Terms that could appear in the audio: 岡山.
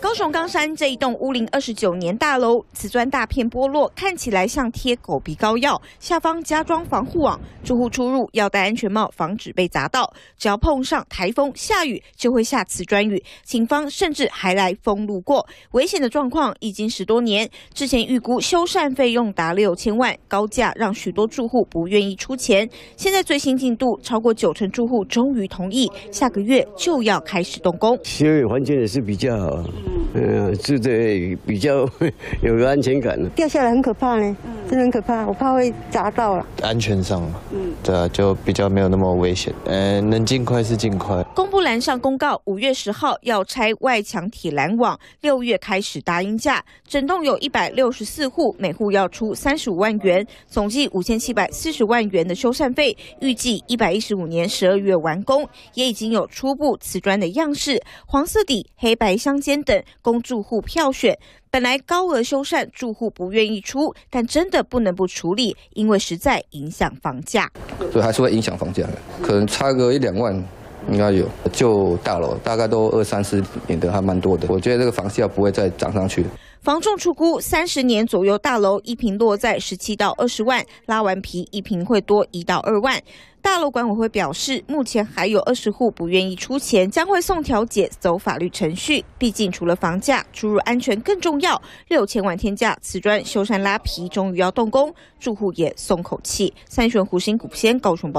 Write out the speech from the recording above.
高雄冈山这一栋屋龄29年大楼，瓷砖大片剥落，看起来像贴狗皮膏药，下方加装防护网，住户出入要戴安全帽，防止被砸到。只要碰上台风、下雨，就会下瓷砖雨。警方甚至还来封路过，危险的状况已经10多年。之前预估修缮费用达6000万，高价让许多住户不愿意出钱。现在最新进度，超过90%住户终于同意，下个月就要开始动工。修理环境也是比较好。 住的比较有安全感了。掉下来很可怕呢，真的很可怕，我怕会砸到了。安全上嘛，对啊，就比较没有那么危险。能尽快是尽快。公布栏上公告，5月10号要拆外墙铁栏网，6月开始搭鹰架。整栋有164户，每户要出35万元，总计5740万元的修缮费，预计115年12月完工。也已经有初步瓷砖的样式，黄色底、黑白相间。 等供住户票选，本来高额修缮住户不愿意出，但真的不能不处理，因为实在影响房价。对，还是会影响房价的，可能差个1-2万应该有。就大楼大概都20-30年的，还蛮多的。我觉得这个房价不会再涨上去。 房仲出估30年左右，大楼一坪落在17到20万，拉完皮一坪会多1到2万。大楼管委会表示，目前还有20户不愿意出钱，将会送调解走法律程序。毕竟除了房价，出入安全更重要。6000万天价瓷砖修缮拉皮，终于要动工，住户也松口气。三选胡新古先高雄报。